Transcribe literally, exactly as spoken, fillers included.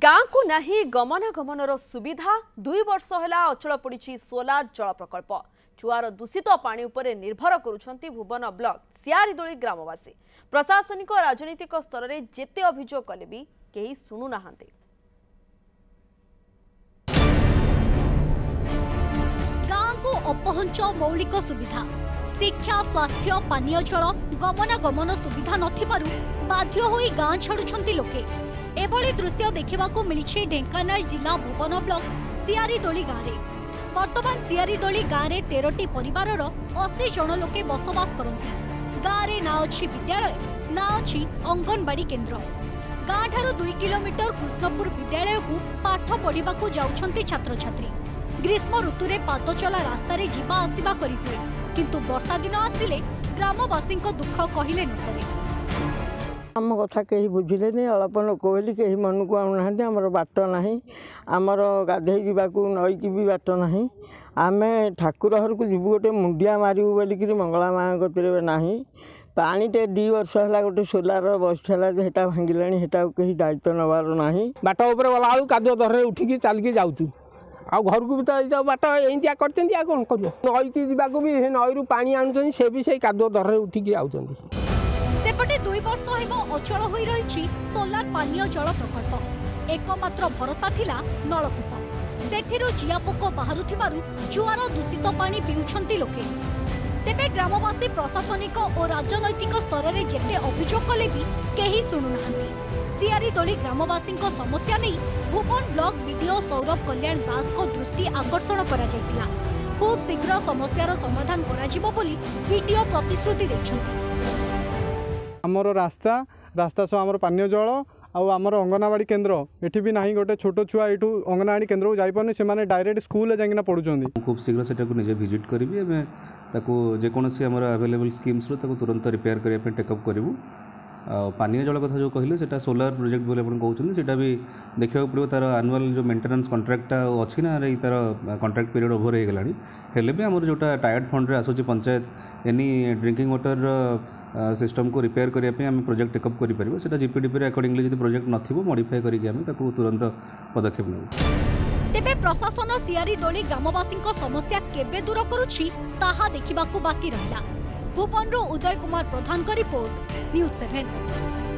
गाँ को नहीं गमनागमनर सुविधा दुई वर्ष है अचल पड़ी सोलार जल प्रकल्प चुआर दूषित पानी उपरे निर्भर करुछंती भुवन ब्लॉक सियारीदोली ग्रामवासी प्रशासनिक राजनीतिक स्तर में जेते अभियोग कले भी केही सुनु नाहंते। गाँ को अपहंच मौलिक सुविधा शिक्षा स्वास्थ्य पानी जल गमनागमन सुविधा नथिबारु बाध्य होई गाँ छाडुछंती लोके। एभली दृश्य देखा मिली ढेंकानाल जिला भुवन ब्लॉक सियारीदोली गाँव में। बर्तमान सियारीदोली गाँव में तेरह परिवार अस्सी जन लोके बसवास करती। गाँव में ना अच्छी विद्यालय ना अच्छी अंगनवाड़ी केन्द्र। गाँ ठारू दुई किलोमीटर कृष्णपुर विद्यालय को पाठ पढ़ा जाती छात्र छात्री। ग्रीष्म ऋतु में पादचला रास्त जावा आसवा कर हुए किंतु वर्षा दिन आसिले ग्रामवासी दुख कहले न सरे। आम कथा कहीं बुझिले नहीं अल्प लोक बोली कहीं मन को आना आमर बाट ना आमर गाधे जावाकू नई की भी बाट ना आम ठाकुर घर को जीव गोटे मुंडिया मारू बोलिकी मंगला माँ गतिर ना पाटे दी वर्ष है गोटे सोलार बसटा भांगिला कहीं दायित्व नवार ना बाट उपर गला कादुआ दर उठिकी चलिकी जाऊ आ घर को भी तो बाट एमती करते कौन कर नई की जावाक भी नई रू पा आणुन से भी से कादुआ दर उठिकी आउट। सेपटे दुई वर्ष हेबो अचल होई रही सोलार पानीय जल प्रकल्प। एकमात्र भरोसा थिला नलकूप। सेथिरु जियापोक बाहरुथिबारु जुआर दूषित पानी पिउछंती लोके। तेबे ग्रामवासी प्रशासनिक और राजनैतिक स्तर में जेते अभियोग कले भी केही सुनुनाहांती। सियारीदोली ग्रामवासी समस्या नहीं भुवन ब्लॉक विडीओ सौरभ कल्याण दास को दृष्टि आकर्षण कराଯାଇଥିଲା। खूब शीघ्र समस्यार समाधान कराଯିबो बोली विडीओ प्रतिश्रुति देछंती। आमर रास्ता रास्ता सह आम पानी जल आमर अंगनवाड़ी केन्द्र ये भी ना गोटे छोटो छुआ यू अंगनवाड़ी केन्द्र को जापारे से डायरेक्ट स्कूल जाना पढ़ुंट। खूब शीघ्र से निजे भिजिट करी जेकोसी आम आभेलेबल स्कीम्स तुरंत रिपेयर करने टेकअप करूँ। पानी जल कथा जो कहले से सोलार प्रोजेक्ट बोले कहते हैं भी देखा पड़ो तार आनुआल जो मेंटेनेंस कॉन्ट्रैक्ट अच्छी ना तार कॉन्ट्रैक्ट पीरियड ओवर होगला भी आमर जोटा टायर्ड फंड आस panchayat any drinking water system को रिपेयर करने आम प्रोजेक्ट टेकअप कर जीपीडीपी अकॉर्डिंगली जो प्रोजेक्ट न मॉडिफाई करके तुरंत पदक्षेप ने। तेबे प्रशासन सियारीदोली ग्रामवासी समस्या केबे दूर करुछि ताहा देखिबाकू बाकी रहिला। भुवनरो Uday Kumar Pradhan report news seven.